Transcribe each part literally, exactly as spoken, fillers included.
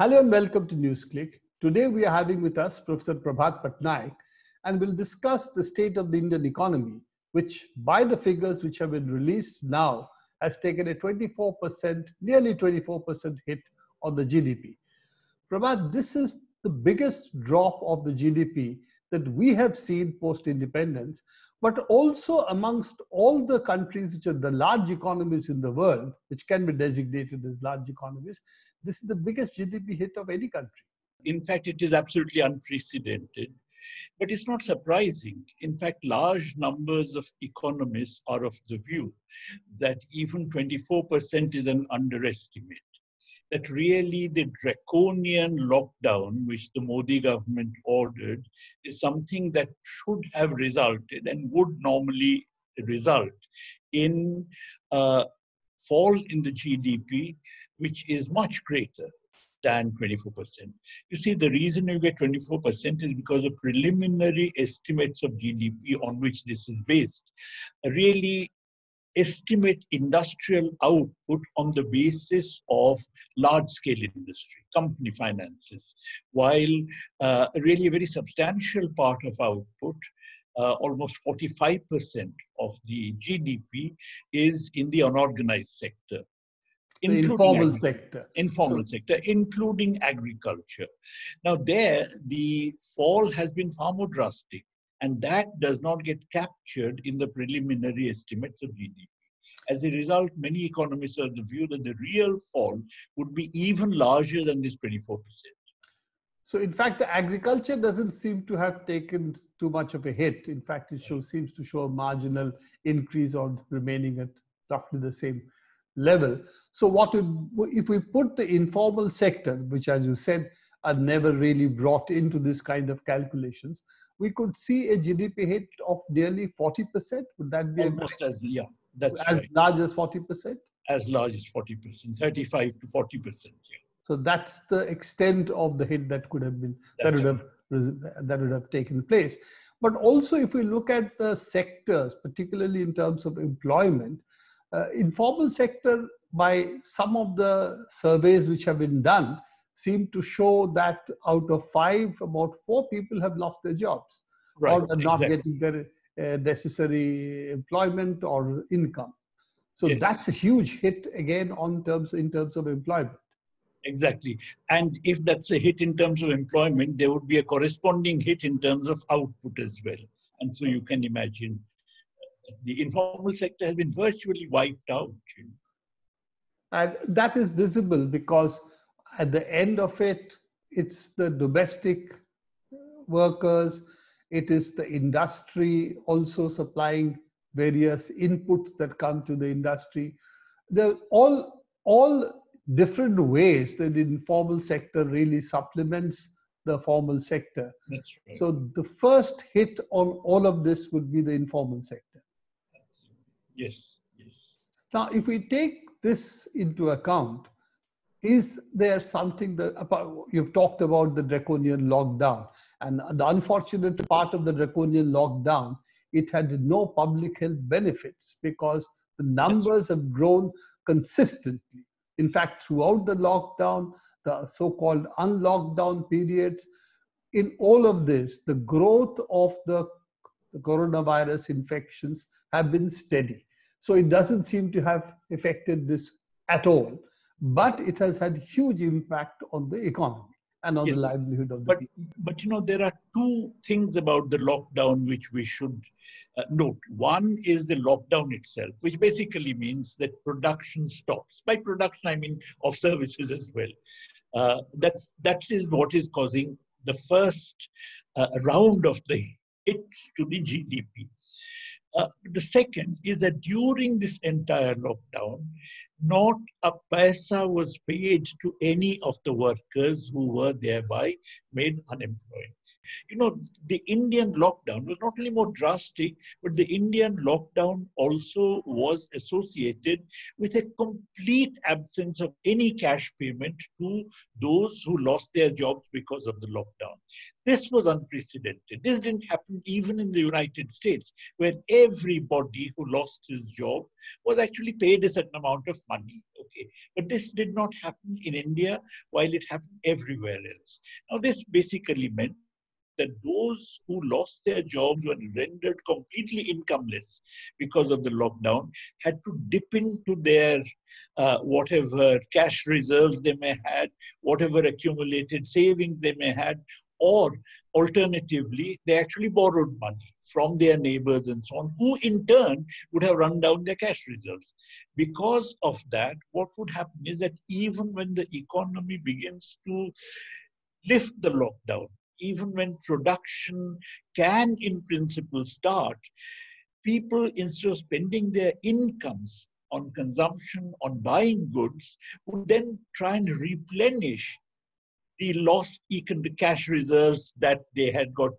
Hello and welcome to NewsClick. Today we are having with us Professor Prabhat Patnaik, and we'll discuss the state of the Indian economy, which by the figures which have been released now has taken a twenty-four percent, nearly twenty-four percent hit on the G D P. Prabhat, this is the biggest drop of the G D P that we have seen post-independence, but also amongst all the countries which are the large economies in the world, which can be designated as large economies. This is the biggest G D P hit of any country. In fact, it is absolutely unprecedented, but it's not surprising. In fact, large numbers of economists are of the view that even twenty-four percent is an underestimate, that really the draconian lockdown which the Modi government ordered is something that should have resulted and would normally result in a fall in the G D P, which is much greater than twenty-four percent. You see, the reason you get twenty-four percent is because of preliminary estimates of G D P on which this is based. Really, estimate industrial output on the basis of large-scale industry, company finances, while uh, really a very substantial part of output, uh, almost forty-five percent of the G D P, is in the unorganized sector. The informal sector. Informal so, sector, including agriculture. Now there, the fall has been far more drastic. And that does not get captured in the preliminary estimates of G D P. As a result, many economists are of the view that the real fall would be even larger than this twenty-four percent. So in fact, the agriculture doesn't seem to have taken too much of a hit. In fact, it show, seems to show a marginal increase on remaining at roughly the same level. So what if, if we put the informal sector, which as you said, are never really brought into this kind of calculations, we could see a G D P hit of nearly forty percent. Would that be almost as yeah, that's as right. large as forty percent? As large as forty percent, thirty-five to forty percent. Yeah. So that's the extent of the hit that could have been that would have, that would have taken place. But also, if we look at the sectors, particularly in terms of employment, uh, informal sector by some of the surveys which have been done seem to show that out of five, about four people have lost their jobs, right, or are not exactly. getting their uh, necessary employment or income. So yes. that's a huge hit again on terms in terms of employment. Exactly. And if that's a hit in terms of employment, there would be a corresponding hit in terms of output as well. And so you can imagine the informal sector has been virtually wiped out. And that is visible because at the end of it, it's the domestic workers, it is the industry also supplying various inputs that come to the industry. They're all, all different ways that the informal sector really supplements the formal sector. That's right. So the first hit on all of this would be the informal sector. Yes, yes. Now, if we take this into account, is there something that you've talked about the draconian lockdown, and the unfortunate part of the draconian lockdown, it had no public health benefits because the numbers have grown consistently. In fact, throughout the lockdown, the so-called unlockdown periods, in all of this, the growth of the coronavirus infections have been steady. So it doesn't seem to have affected this at all. But it has had huge impact on the economy and on yes, the livelihood of the but, people. But you know, there are two things about the lockdown which we should uh, note. One is the lockdown itself, which basically means that production stops. By production, I mean of services as well. Uh, that's, that is what is causing the first uh, round of the hits to the G D P. Uh, the second is that during this entire lockdown, not a paisa was paid to any of the workers who were thereby made unemployed. You know, the Indian lockdown was not only more drastic, but the Indian lockdown also was associated with a complete absence of any cash payment to those who lost their jobs because of the lockdown. This was unprecedented. This didn't happen even in the United States, where everybody who lost his job was actually paid a certain amount of money. Okay. But this did not happen in India, while it happened everywhere else. Now, this basically meant that those who lost their jobs were rendered completely incomeless because of the lockdown, had to dip into their uh, whatever cash reserves they may had, whatever accumulated savings they may had, or alternatively, they actually borrowed money from their neighbors and so on, who in turn would have run down their cash reserves. Because of that, what would happen is that even when the economy begins to lift the lockdown, even when production can in principle start, people, instead of spending their incomes on consumption, on buying goods, would then try and replenish the lost cash reserves that they had got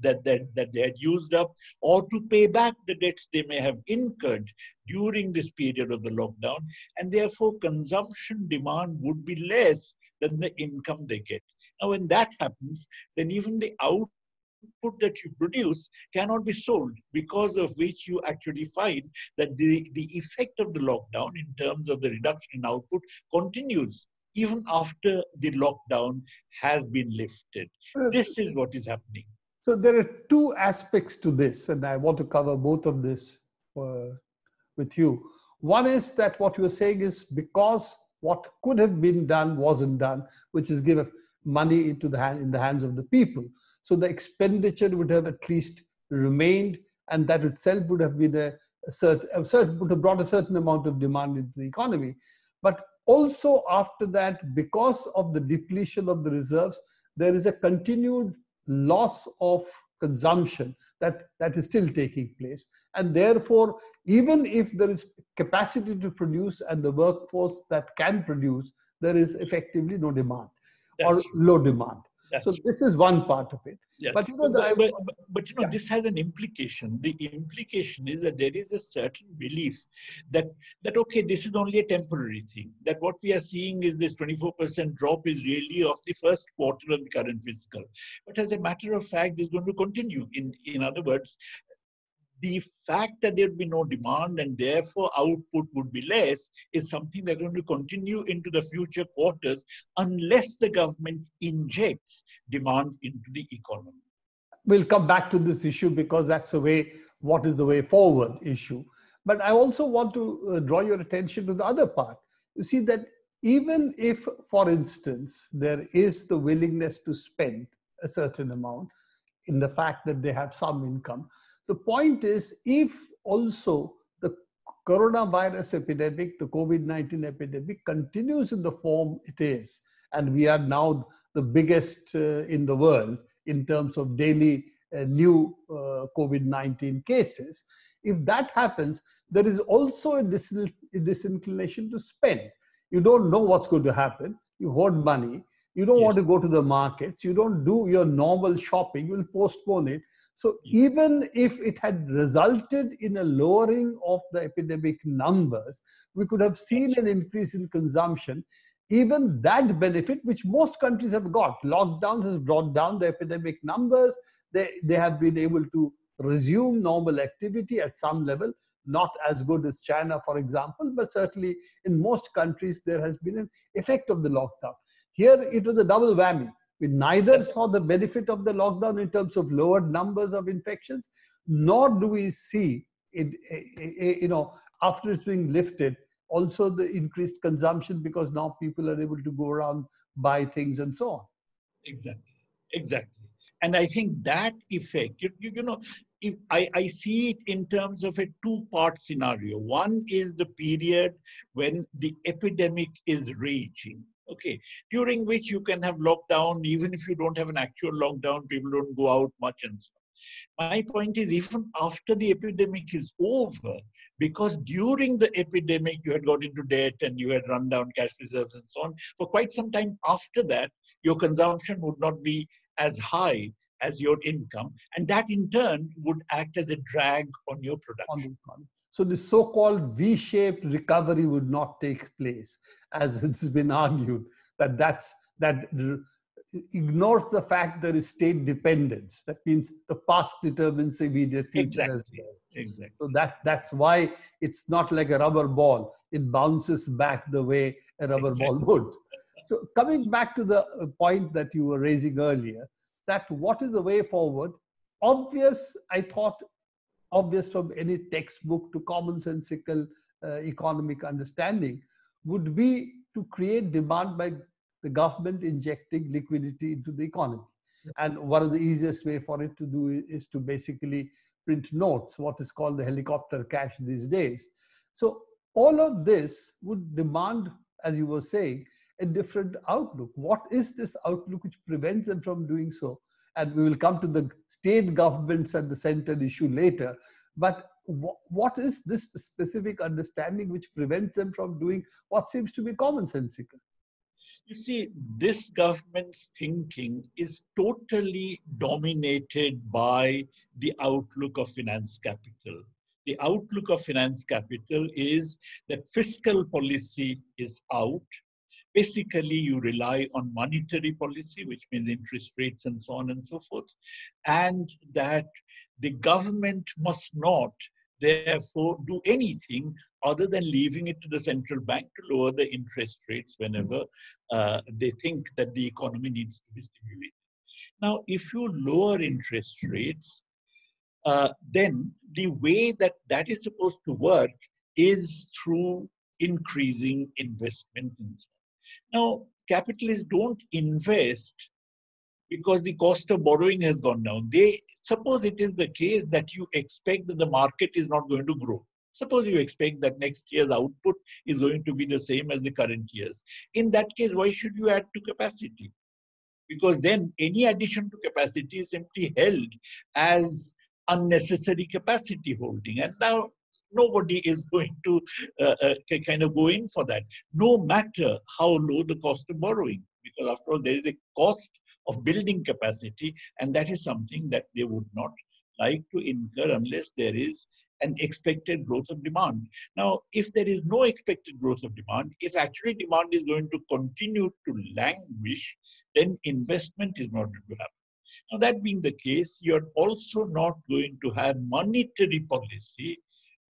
that, that, that they had used up, or to pay back the debts they may have incurred during this period of the lockdown, and therefore consumption demand would be less than the income they get. Now, when that happens, then even the output that you produce cannot be sold, because of which you actually find that the, the effect of the lockdown in terms of the reduction in output continues even after the lockdown has been lifted. This is what is happening. So there are two aspects to this, and I want to cover both of this uh, with you. One is that what you're saying is because what could have been done wasn't done, which is given money into the hand, in the hands of the people. So the expenditure would have at least remained, and that itself would have been a, a certain, a certain, would have brought a certain amount of demand into the economy. But also after that, because of the depletion of the reserves, there is a continued loss of consumption that, that is still taking place. And therefore, even if there is capacity to produce and the workforce that can produce, there is effectively no demand. That's or low demand. So true. This is one part of it. Yes. But you know, but, but, but, but, you know yeah. this has an implication. The implication is that there is a certain belief that, that okay, this is only a temporary thing, that what we are seeing is this twenty-four percent drop is really of the first quarter of the current fiscal. But as a matter of fact, it's going to continue. In, in other words, the fact that there would be no demand and therefore output would be less is something that's going to continue into the future quarters unless the government injects demand into the economy. We'll come back to this issue because that's the way, what is the way forward issue. But I also want to draw your attention to the other part. You see that even if, for instance, there is the willingness to spend a certain amount in the fact that they have some income, the point is, if also the coronavirus epidemic, the COVID nineteen epidemic continues in the form it is, and we are now the biggest uh, in the world in terms of daily uh, new uh, COVID nineteen cases, if that happens, there is also a, disin- a disinclination to spend. You don't know what's going to happen. You hoard money. You don't yes. want to go to the markets. You don't do your normal shopping. You'll postpone it. So even if it had resulted in a lowering of the epidemic numbers, we could have seen an increase in consumption. Even that benefit, which most countries have got, lockdown has brought down the epidemic numbers. They, they have been able to resume normal activity at some level, not as good as China, for example, but certainly in most countries, there has been an effect of the lockdown. Here, it was a double whammy. We neither saw the benefit of the lockdown in terms of lowered numbers of infections, nor do we see, it, you know, after it's being lifted, also the increased consumption, because now people are able to go around, buy things and so on. Exactly, exactly. And I think that effect, you, you know, if I, I see it in terms of a two-part scenario. One is the period when the epidemic is raging. Okay, during which you can have lockdown, even if you don't have an actual lockdown, people don't go out much and so on. My point is, even after the epidemic is over, because during the epidemic you had got into debt and you had run down cash reserves and so on, for quite some time after that, your consumption would not be as high as your income, and that in turn would act as a drag on your production. So the so-called V-shaped recovery would not take place, as it's been argued, that that's, that ignores the fact there is state dependence. That means the past determines the immediate future. Exactly. As well. Exactly. So that, that's why it's not like a rubber ball. It bounces back the way a rubber exactly. ball would. So coming back to the point that you were raising earlier, that what is the way forward? Obvious, I thought, obvious from any textbook to commonsensical uh, economic understanding, would be to create demand by the government injecting liquidity into the economy. And one of the easiest way for it to do is to basically print notes, what is called the helicopter cash these days. So all of this would demand, as you were saying, a different outlook. What is this outlook which prevents them from doing so? And we will come to the state governments and the central issue later. But what is this specific understanding which prevents them from doing what seems to be commonsensical? You see, this government's thinking is totally dominated by the outlook of finance capital. The outlook of finance capital is that fiscal policy is out. Basically, you rely on monetary policy, which means interest rates and so on and so forth, and that the government must not, therefore, do anything other than leaving it to the central bank to lower the interest rates whenever uh, they think that the economy needs to be stimulated. Now, if you lower interest rates, uh, then the way that that is supposed to work is through increasing investment and so on. Now, capitalists don't invest because the cost of borrowing has gone down. They suppose it is the case that you expect that the market is not going to grow. Suppose you expect that next year's output is going to be the same as the current year's. In that case, why should you add to capacity? Because then any addition to capacity is simply held as unnecessary capacity holding. And now, nobody is going to uh, uh, kind of go in for that, no matter how low the cost of borrowing, because after all, there is a cost of building capacity, and that is something that they would not like to incur unless there is an expected growth of demand. Now, if there is no expected growth of demand, if actually demand is going to continue to languish, then investment is not going to happen. Now, that being the case, you're also not going to have monetary policy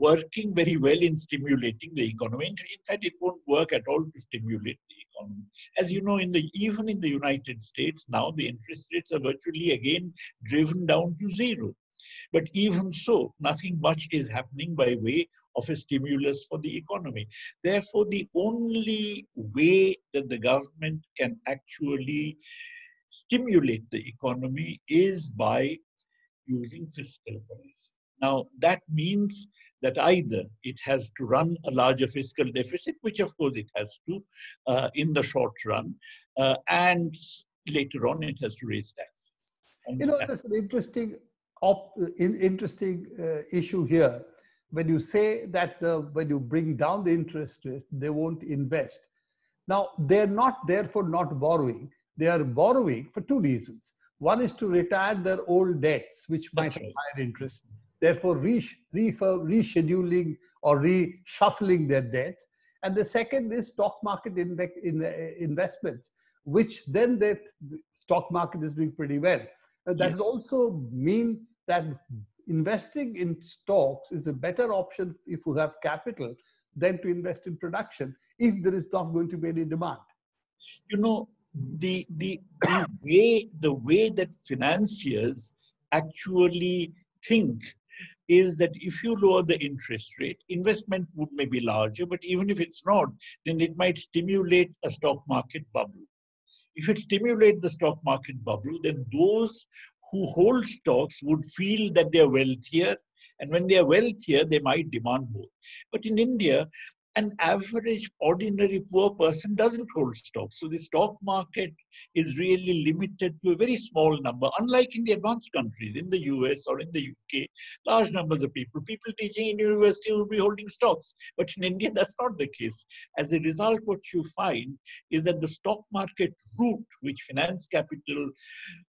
working very well in stimulating the economy. In fact, it won't work at all to stimulate the economy. As you know, in the, even in the United States, now the interest rates are virtually again driven down to zero. But even so, nothing much is happening by way of a stimulus for the economy. Therefore, the only way that the government can actually stimulate the economy is by using fiscal policy. Now, that means that either it has to run a larger fiscal deficit, which of course it has to uh, in the short run, uh, and later on it has to raise taxes. And you know, there's an interesting, op interesting uh, issue here. When you say that uh, when you bring down the interest rate, they won't invest. Now, they're not therefore not borrowing. They are borrowing for two reasons. One is to retire their old debts, which might have higher interest. Therefore, rescheduling or reshuffling their debt. And the second is stock market investments, which then the stock market is doing pretty well. And that yes. also mean that investing in stocks is a better option if you have capital than to invest in production, if there is not going to be any demand. You know, the, the, the, way, the way that financiers actually think is that if you lower the interest rate, investment would maybe larger, but even if it's not, then it might stimulate a stock market bubble. If it stimulates the stock market bubble, then those who hold stocks would feel that they are wealthier, and when they are wealthier, they might demand more. But in India, an average, ordinary, poor person doesn't hold stocks. So the stock market is really limited to a very small number, unlike in the advanced countries, in the U S or in the U K, large numbers of people. People teaching in university will be holding stocks, but in India, that's not the case. As a result, what you find is that the stock market route, which finance capital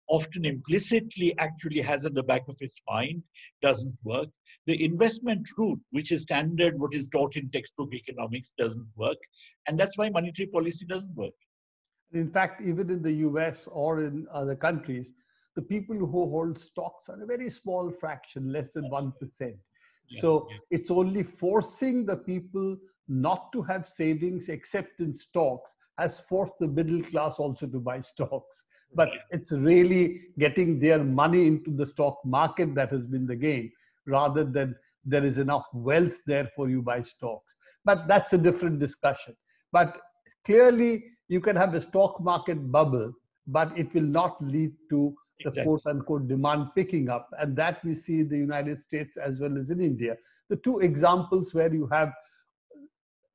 often implicitly actually has at the back of its mind, doesn't work. The investment route, which is standard, what is taught in textbook economics, doesn't work. And that's why monetary policy doesn't work. In fact, even in the U S or in other countries, the people who hold stocks are a very small fraction, less than one percent. Yeah, so yeah. It's only forcing the people not to have savings except in stocks has forced the middle class also to buy stocks. But yeah. It's really getting their money into the stock market that has been the game, rather than there is enough wealth there for you buy stocks. But that's a different discussion. But clearly, you can have a stock market bubble, but it will not lead to the exactly. quote-unquote demand picking up. And that we see in the United States as well as in India. The two examples where you have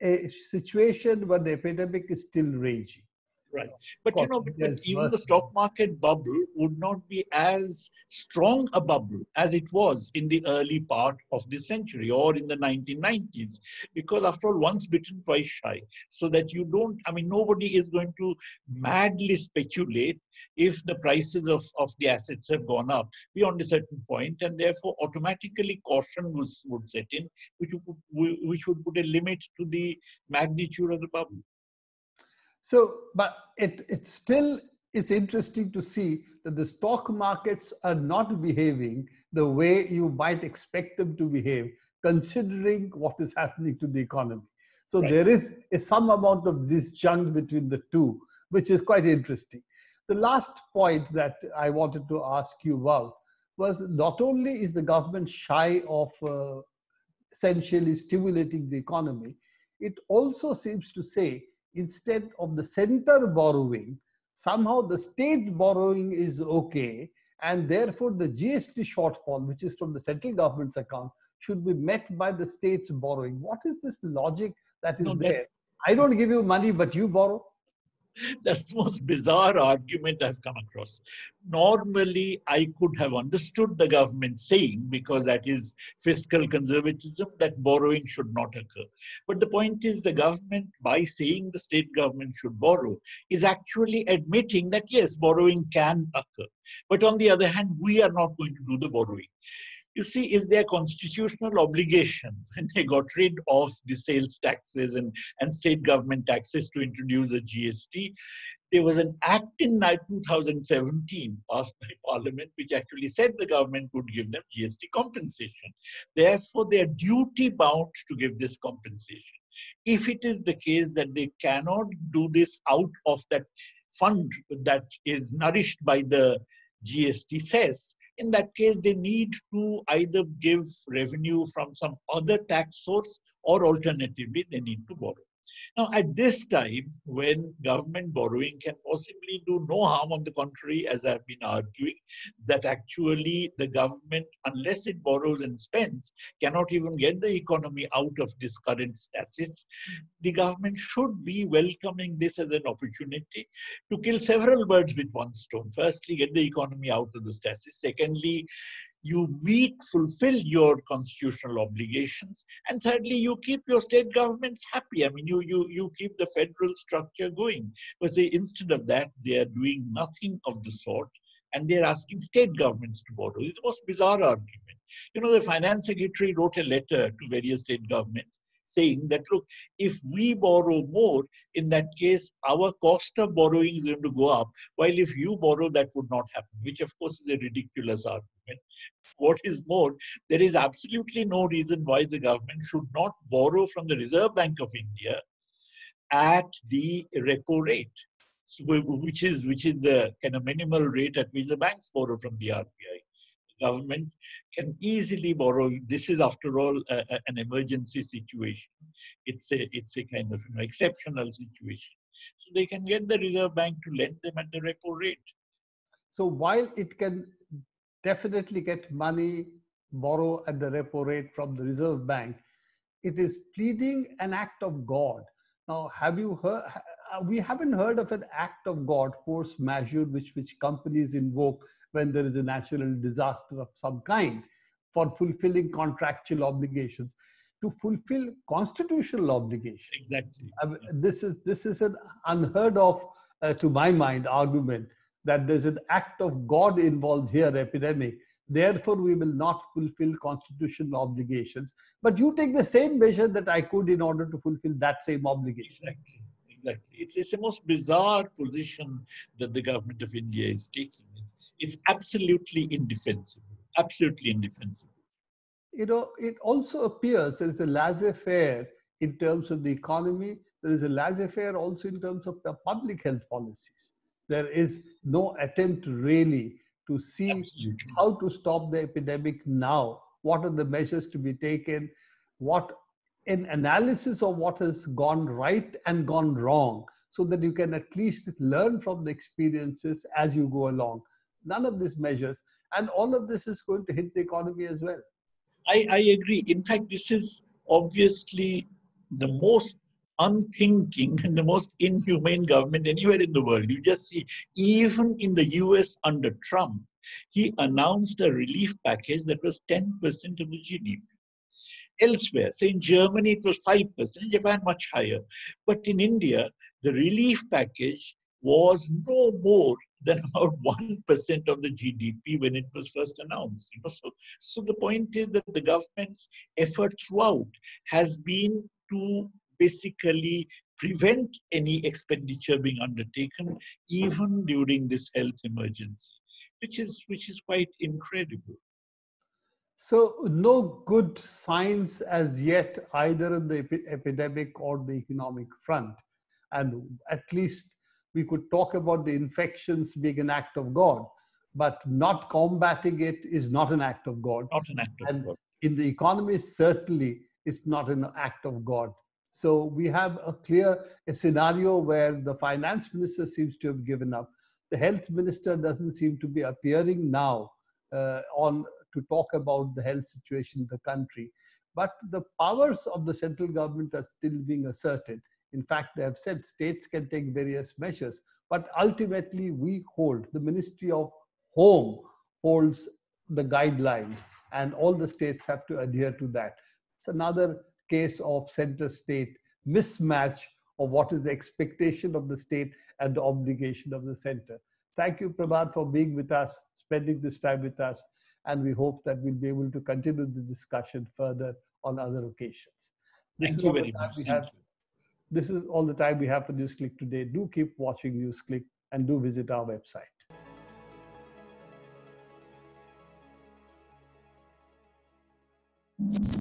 a situation where the epidemic is still raging. Right. But you know, because even the stock market bubble would not be as strong a bubble as it was in the early part of this century or in the nineteen nineties. Because after all, once bitten, twice shy. So that you don't, I mean, nobody is going to madly speculate if the prices of, of the assets have gone up beyond a certain point, and therefore automatically caution was, would set in, which would, which would put a limit to the magnitude of the bubble. So, but it, it still is interesting to see that the stock markets are not behaving the way you might expect them to behave, considering what is happening to the economy. So right. There is a, some amount of disjunct between the two, which is quite interesting. The last point that I wanted to ask you about was, not only is the government shy of uh, essentially stimulating the economy, it also seems to say, instead of the center borrowing, somehow the state borrowing is okay, and therefore the G S T shortfall, which is from the central government's account, should be met by the state's borrowing. What is this logic that is no, there? I don't give you money, but you borrow? That's the most bizarre argument I've come across. Normally, I could have understood the government saying, because that is fiscal conservatism, that borrowing should not occur. But the point is, the government, by saying the state government should borrow, is actually admitting that, yes, borrowing can occur. But on the other hand, we are not going to do the borrowing. You see, is their constitutional obligation, and they got rid of the sales taxes and, and state government taxes to introduce a G S T. There was an act in two thousand seventeen passed by Parliament, which actually said the government would give them G S T compensation. Therefore, they are duty bound to give this compensation. If it is the case that they cannot do this out of that fund that is nourished by the G S T cess, in that case, they need to either give revenue from some other tax source, or alternatively, they need to borrow. Now, at this time, when government borrowing can possibly do no harm, on the contrary, as I've been arguing, that actually the government, unless it borrows and spends, cannot even get the economy out of this current stasis, the government should be welcoming this as an opportunity to kill several birds with one stone. Firstly, get the economy out of the stasis. Secondly, you meet, fulfill your constitutional obligations. And thirdly, you keep your state governments happy. I mean, you, you, you keep the federal structure going. But they, instead of that, they are doing nothing of the sort, and they're asking state governments to borrow. It's the most bizarre argument. You know, the finance secretary wrote a letter to various state governments saying that, look, if we borrow more, in that case, our cost of borrowing is going to go up, while if you borrow, that would not happen, which of course is a ridiculous argument. What is more, there is absolutely no reason why the government should not borrow from the Reserve Bank of India at the repo rate, which is, which is the kind of minimal rate at which the banks borrow from the R B I. Government can easily borrow. This is, after all, a, a, an emergency situation. It's a, it's a kind of you know, exceptional situation. So they can get the Reserve Bank to lend them at the repo rate. So while it can definitely get money, borrow at the repo rate from the Reserve Bank, it is pleading an act of God. Now, have you heard, uh, we haven't heard of an act of God, force majeure, which, which companies invoke when there is a natural disaster of some kind for fulfilling contractual obligations, to fulfill constitutional obligations. Exactly. Uh, this is, this is an unheard of, uh, to my mind, argument that there's an act of God involved here, epidemic. Therefore, we will not fulfill constitutional obligations. But you take the same measure that I could in order to fulfill that same obligation. Exactly. Exactly. It's, it's the most bizarre position that the government of India is taking. It's absolutely indefensible. Absolutely indefensible. You know, it also appears there is a laissez-faire in terms of the economy. There is a laissez-faire also in terms of the public health policies. There is no attempt really to see Absolutely. How to stop the epidemic now. What are the measures to be taken? What an analysis of what has gone right and gone wrong, so that you can at least learn from the experiences as you go along. None of these measures, and all of this is going to hit the economy as well. I, I agree. In fact, this is obviously the most unthinking and the most inhumane government anywhere in the world. You just see, even in the U S under Trump, he announced a relief package that was ten percent of the G D P. Elsewhere, say in Germany, it was five percent, in Japan much higher. But in India, the relief package was no more than about one percent of the G D P when it was first announced. You know, so, so the point is that the government's effort throughout has been to basically prevent any expenditure being undertaken, even during this health emergency, which is, which is quite incredible. So no good signs as yet, either in the epi- epidemic or the economic front. And at least we could talk about the infections being an act of God, but not combating it is not an act of God. Not an act of and God. In the economy, certainly, it's not an act of God. So we have a clear a scenario where the finance minister seems to have given up. The health minister doesn't seem to be appearing now uh, on to talk about the health situation in the country. But the powers of the central government are still being asserted. In fact, they have said states can take various measures, but ultimately we hold, the Ministry of Home holds the guidelines and all the states have to adhere to that. It's another case of center-state mismatch of what is the expectation of the state and the obligation of the center. Thank you, Prabhat, for being with us, spending this time with us, and we hope that we'll be able to continue the discussion further on other occasions. This Thank you very much. We have This is all the time we have for NewsClick today. Do keep watching NewsClick and do visit our website. Mm-hmm.